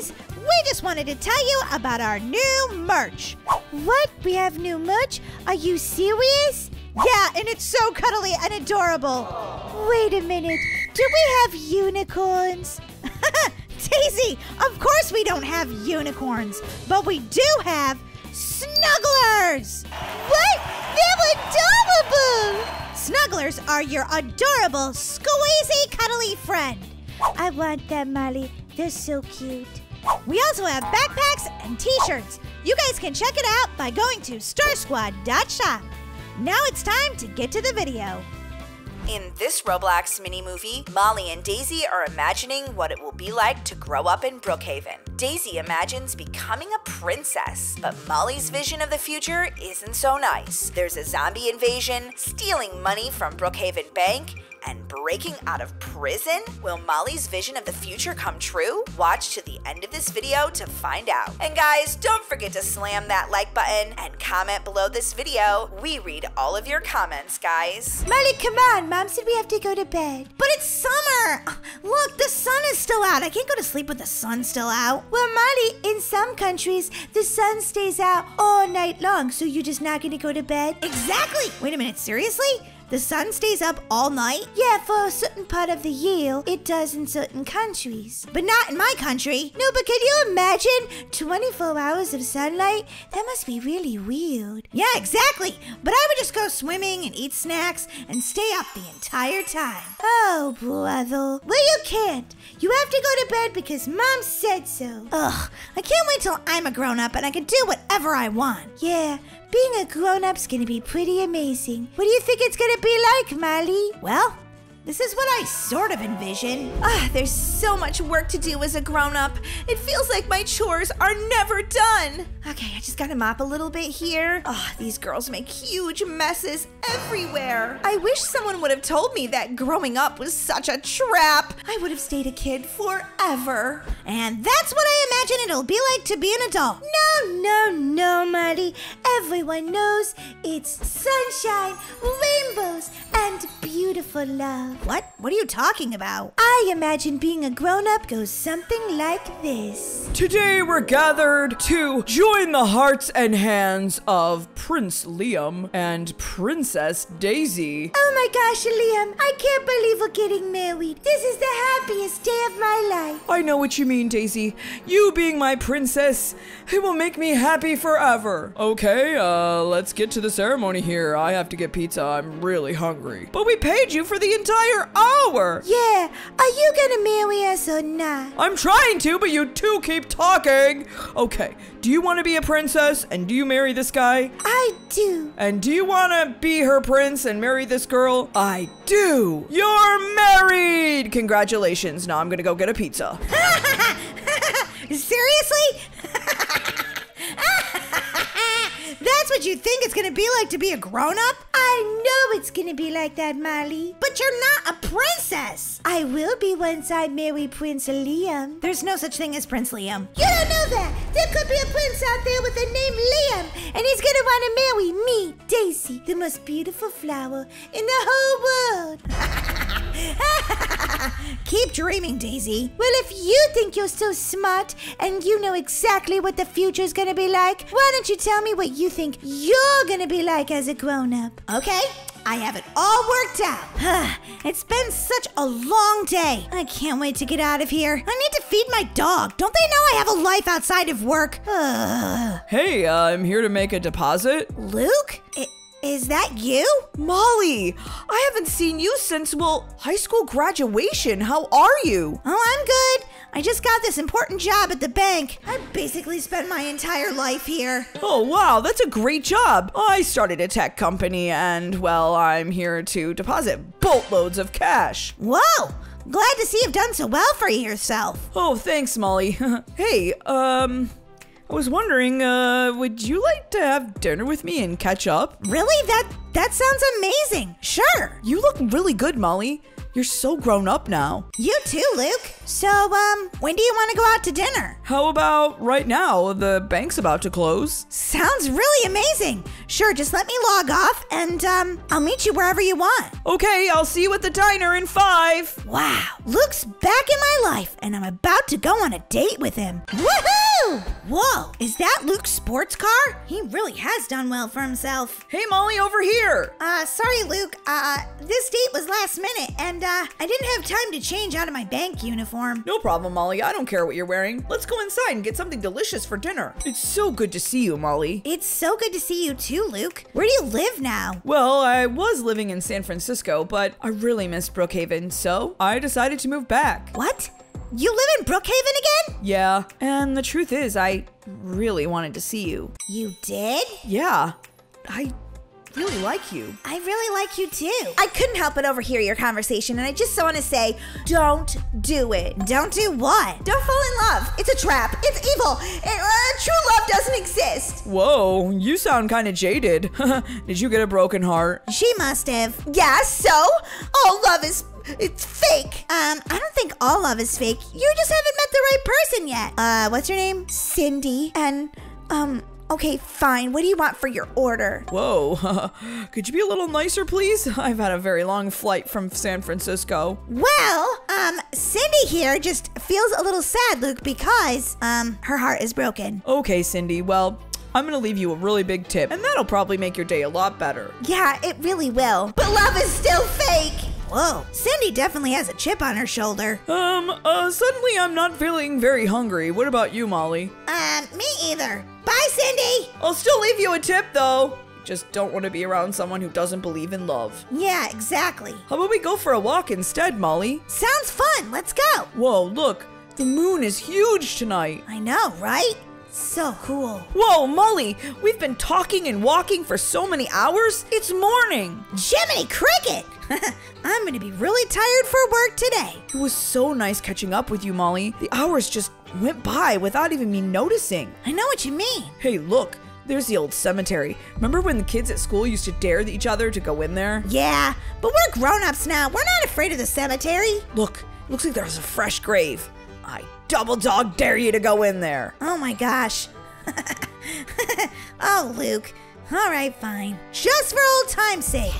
guys! We just wanted to tell you about our new merch. What? We have new merch? Are you serious? Yeah, and it's so cuddly and adorable. Wait a minute. Do we have unicorns? Daisy, of course we don't have unicorns, but we do have snugglers. What? They're adorable. Snugglers are your adorable, squeezy, cuddly friend. I want them, Molly. They're so cute. We also have backpacks and t-shirts. You guys can check it out by going to starsquad.shop. Now it's time to get to the video. In this Roblox mini-movie, Molly and Daisy are imagining what it will be like to grow up in Brookhaven. Daisy imagines becoming a princess, but Molly's vision of the future isn't so nice. There's a zombie invasion, stealing money from Brookhaven Bank, and breaking out of prison? Will Molly's vision of the future come true? Watch to the end of this video to find out. And guys, don't forget to slam that like button and comment below this video. We read all of your comments, guys. Molly, come on. Mom said we have to go to bed. But it's summer. Look, the sun is still out. I can't go to sleep with the sun still out. Well, Molly, in some countries, the sun stays out all night long, so you're just not gonna go to bed? Exactly. Wait a minute, seriously? The sun stays up all night? Yeah, for a certain part of the year, it does in certain countries. But not in my country. No, but can you imagine 24 hours of sunlight? That must be really weird. Yeah, exactly. But I would just go swimming and eat snacks and stay up the entire time. Oh, brother. Well, you can't. You have to go to bed because Mom said so. Ugh, I can't wait till I'm a grown-up and I can do whatever I want. Yeah. Being a grown-up's gonna be pretty amazing. What do you think it's gonna be like, Molly? Well, this is what I sort of envision. There's so much work to do as a grown-up. It feels like my chores are never done. Okay, I just gotta mop a little bit here. These girls make huge messes everywhere. I wish someone would have told me that growing up was such a trap. I would have stayed a kid forever. And that's what I imagine it'll be like to be an adult. No, Molly. Everyone knows it's sunshine, rainbows, and beautiful love. What? What are you talking about? I imagine being a grown-up goes something like this. Today we're gathered to join the hearts and hands of Prince Liam and Princess Daisy. Oh my gosh, Liam. I can't believe we're getting married. This is the happiest day of my life. I know what you mean, Daisy. You being my princess, it will make me happy forever. Okay, let's get to the ceremony here. I have to get pizza. I'm really hungry. But we paid you for the entire hour. Yeah, are you gonna marry us or not? I'm trying to, but you two keep talking. Okay, do you want to be a princess and do you marry this guy? I do. And do you want to be her prince and marry this girl? I do. You're married. Congratulations. Now I'm gonna go get a pizza. Seriously? That's what you think it's gonna be like to be a grown-up? I know it's gonna be like that, Molly. But you're not a princess. I will be once I marry Prince Liam. There's no such thing as Prince Liam. You don't know that. There could be a prince out there with the name Liam, and he's gonna wanna marry me, Daisy, the most beautiful flower in the whole world. Keep dreaming, Daisy. Well, if you think you're so smart and you know exactly what the future's gonna be like, why don't you tell me what you think you're gonna be like as a grown-up? Okay, I have it all worked out. It's been such a long day. I can't wait to get out of here. I need to feed my dog. Don't they know I have a life outside of work? Hey, I'm here to make a deposit. Luke? Is that you? Molly, I haven't seen you since, well, high school graduation. How are you? Oh, I'm good. I just got this important job at the bank. I basically spent my entire life here. Oh, wow, that's a great job. I started a tech company and, well, I'm here to deposit boatloads of cash. Whoa! Glad to see you've done so well for yourself. Oh, thanks, Molly. Hey, I was wondering, would you like to have dinner with me and catch up? Really? That sounds amazing. Sure. You look really good, Molly. You're so grown up now. You too, Luke. So, when do you want to go out to dinner? How about right now? The bank's about to close. Sounds really amazing. Sure, just let me log off and, I'll meet you wherever you want. Okay, I'll see you at the diner in 5. Wow, Luke's back in my life and I'm about to go on a date with him. Woohoo! Whoa, is that Luke's sports car? He really has done well for himself. Hey, Molly, over here. Sorry, Luke. This date was last minute and, I didn't have time to change out of my bank uniform. No problem, Molly. I don't care what you're wearing. Let's go inside and get something delicious for dinner. It's so good to see you, Molly. It's so good to see you too, Luke. Where do you live now? Well, I was living in San Francisco, but I really miss Brookhaven, so I decided to move back. What? You live in Brookhaven again? Yeah, and the truth is, I really wanted to see you. You did? Yeah, I really like you. I really like you too. I couldn't help but overhear your conversation, and I just want to say, don't do it. Don't do what? Don't fall in love. It's a trap. It's evil. True love doesn't exist. Whoa, you sound kind of jaded. Did you get a broken heart? She must have. Yeah, so? All love is it's fake. I don't think all love is fake. You just haven't met the right person yet. What's your name? Cindy. And, okay, fine. What do you want for your order? Whoa. Could you be a little nicer, please? I've had a very long flight from San Francisco. Well, Cindy here just feels a little sad, Luke, because, her heart is broken. Okay, Cindy. Well, I'm gonna leave you a really big tip, and that'll probably make your day a lot better. Yeah, it really will. But love is still fake. Whoa, Cindy definitely has a chip on her shoulder. Suddenly I'm not feeling very hungry. What about you, Molly? Me either. Bye, Cindy! I'll still leave you a tip, though. Just don't want to be around someone who doesn't believe in love. Yeah, exactly. How about we go for a walk instead, Molly? Sounds fun. Let's go. Whoa, look. The moon is huge tonight. I know, right? So cool. Whoa, Molly, we've been talking and walking for so many hours. It's morning. Jiminy Cricket. I'm gonna be really tired for work today. It was so nice catching up with you, Molly. The hours just went by without even me noticing. I know what you mean. Hey, look. There's the old cemetery. Remember when the kids at school used to dare each other to go in there? Yeah, but we're grown-ups now. We're not afraid of the cemetery. Look, looks like there's a fresh grave. I double dog dare you to go in there. Oh my gosh. Oh, Luke. All right, fine. Just for old time's sake.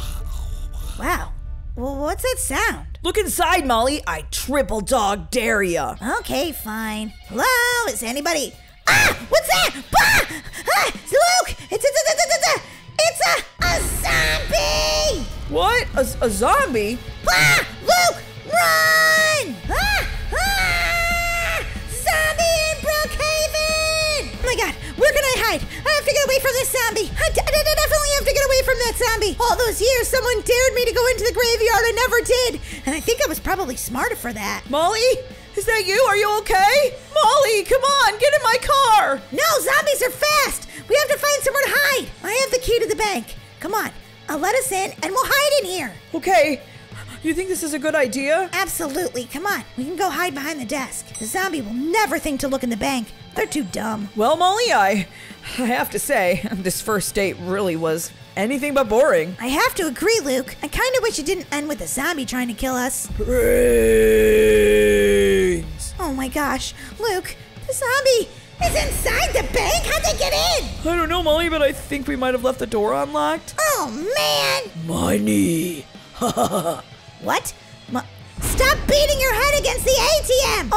Wow. Well, what's that sound? Look inside, Molly. I triple dog dare ya. Okay, fine. Hello? Is anybody? Ah! What's that? Bah! Ah! Luke! It's a zombie! What? A zombie? Ah! Luke! Run! Ah! Oh my god, where can I hide? I have to get away from this zombie. I definitely have to get away from that zombie. All those years, someone dared me to go into the graveyard. I never did. And I think I was probably smarter for that. Molly, is that you? Are you okay? Molly, come on, get in my car. No, zombies are fast. We have to find somewhere to hide. I have the key to the bank. Come on, let us in and we'll hide in here. Okay. You think this is a good idea? Absolutely. Come on. We can go hide behind the desk. The zombie will never think to look in the bank. They're too dumb. Well, Molly, I have to say, this first date really was anything but boring. I have to agree, Luke. I kind of wish it didn't end with a zombie trying to kill us. Brains. Oh my gosh. Luke, the zombie is inside the bank? How'd they get in? I don't know, Molly, but I think we might have left the door unlocked. Oh, man. Money. Ha ha ha. What? Stop beating your head against the ATM!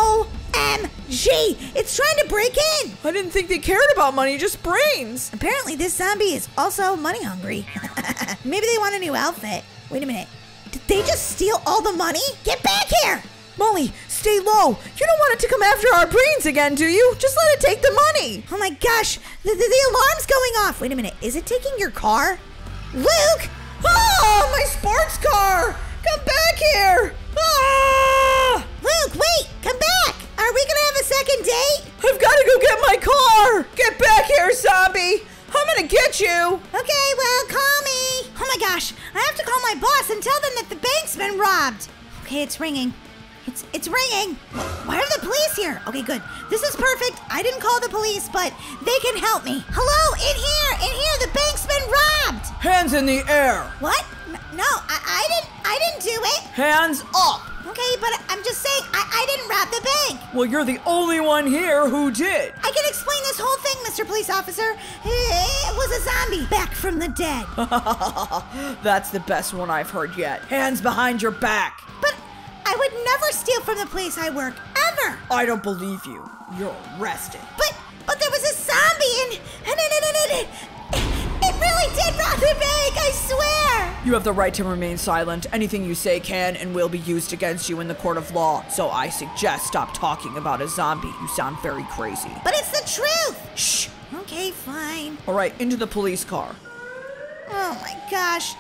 OMG! It's trying to break in! I didn't think they cared about money, just brains! Apparently this zombie is also money hungry. Maybe they want a new outfit. Wait a minute. Did they just steal all the money? Get back here! Molly, stay low! You don't want it to come after our brains again, do you? Just let it take the money! Oh my gosh! The alarm's going off! Wait a minute, is it taking your car? Luke! Oh, my sports car! Come back here! Ah! Luke, wait! Come back! Are we gonna have a second date? I've gotta go get my car! Get back here, zombie! I'm gonna get you! Okay, well, call me! Oh my gosh, I have to call my boss and tell them that the bank's been robbed! Okay, it's ringing. It's ringing! Why are the police here? Okay, good. This is perfect. I didn't call the police, but they can help me. Hello? In here! In here! The bank's been robbed! Hands in the air! What? No, I didn't... I I didn't do it. Hands up. Okay, but I'm just saying, I didn't rob the bank. Well, you're the only one here who did. I can explain this whole thing, Mr. Police Officer. It was a zombie back from the dead. That's the best one I've heard yet. Hands behind your back. But I would never steal from the place I work, ever. I don't believe you. You're arrested. But there was a zombie and it really did rob the bank, I swear! You have the right to remain silent. Anything you say can and will be used against you in the court of law. So I suggest stop talking about a zombie. You sound very crazy. But it's the truth! Shh! Okay, fine. All right, into the police car. Oh my gosh.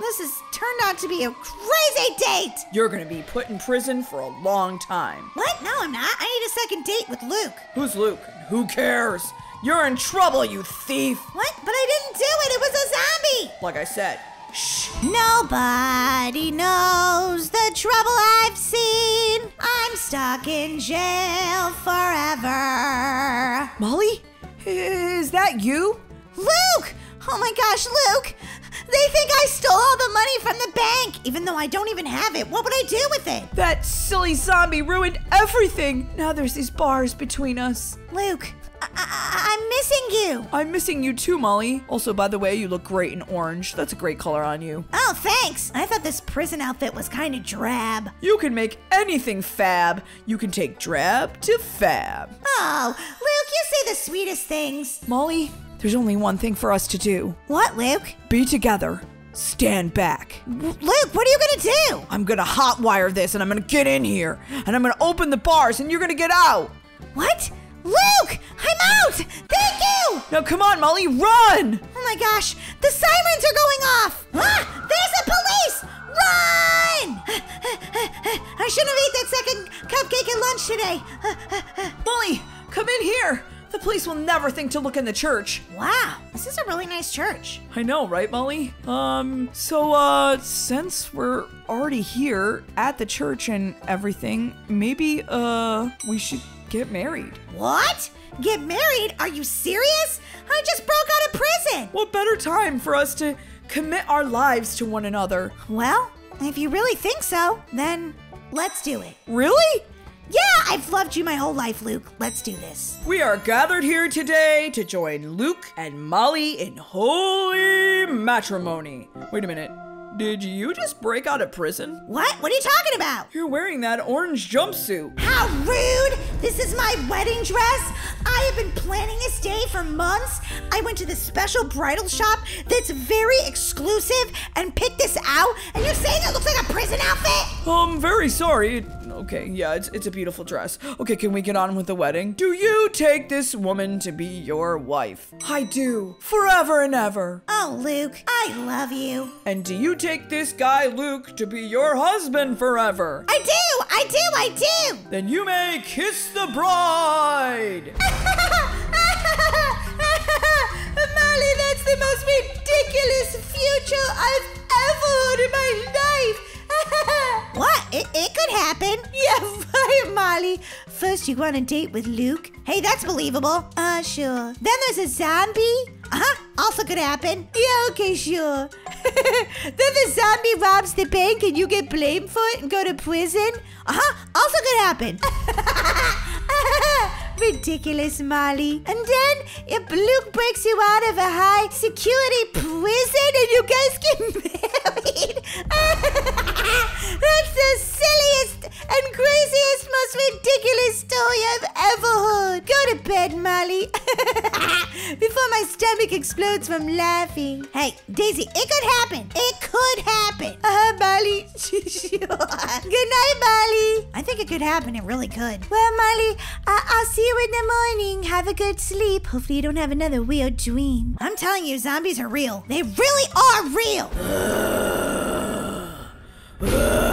This has turned out to be a crazy date! You're gonna be put in prison for a long time. What? No, I'm not. I need a second date with Luke. Who's Luke? Who cares? You're in trouble, you thief! What? But I didn't do it! It was a zombie! Like I said, shh! Nobody knows the trouble I've seen. I'm stuck in jail forever. Molly? Is that you? Luke! Oh my gosh, Luke! They think I stole all the money from the bank, even though I don't even have it. What would I do with it? That silly zombie ruined everything. Now there's these bars between us. Luke, I'm missing you. I'm missing you too, Molly. Also, by the way, you look great in orange. That's a great color on you. Oh, thanks. I thought this prison outfit was kind of drab. You can make anything fab. You can take drab to fab. Oh, Luke, you say the sweetest things. Molly, there's only one thing for us to do. What, Luke? Be together. Stand back. Luke, what are you gonna do? I'm gonna hotwire this and I'm gonna get in here and I'm gonna open the bars and you're gonna get out. What? Luke, I'm out! Thank you! Now come on, Molly, run! Oh my gosh, the sirens are going off! Ah, there's the police! Run! I shouldn't have eaten that second cupcake at lunch today. Molly, come in here! The police will never think to look in the church. Wow, this is a really nice church. I know, right, Molly? Since we're already here at the church and everything, maybe, we should get married. What? Get married? Are you serious? I just broke out of prison. What better time for us to commit our lives to one another? Well, if you really think so, then let's do it. Really? Yeah, I've loved you my whole life, Luke. Let's do this. We are gathered here today to join Luke and Molly in holy matrimony. Wait a minute. Did you just break out of prison? What? What are you talking about? You're wearing that orange jumpsuit. How rude! This is my wedding dress. I have been planning this day for months. I went to this special bridal shop that's very exclusive and picked this out, and you're saying it looks like a prison outfit? I'm very sorry. Okay, yeah, it's a beautiful dress. Okay, can we get on with the wedding? Do you take this woman to be your wife? I do. Forever and ever. Oh, Luke, I love you. And do you take this guy, Luke, to be your husband forever? I do, I do, I do. Then you may kiss the bride. Molly, that's the most ridiculous future I've ever heard in my life. What? It could happen. Yeah, right, Molly. First, you go on a date with Luke. Hey, that's believable. Sure. Then there's a zombie. Uh-huh. Also could happen. Yeah, okay, sure. Then the zombie robs the bank and you get blamed for it and go to prison. Uh-huh. Also could happen. Ridiculous, Molly. And then if Luke breaks you out of a high security prison and you guys get married. That's the silliest and craziest, most ridiculous story I've ever heard. Go to bed, Molly. Before my stomach explodes from laughing. Hey, Daisy, it could happen. It could happen. Uh-huh, Molly. Sure. Good night, Molly. I think it could happen. It really could. Well, Molly, I'll see you in the morning. Have a good sleep. Hopefully you don't have another weird dream. I'm telling you, zombies are real. They really are real.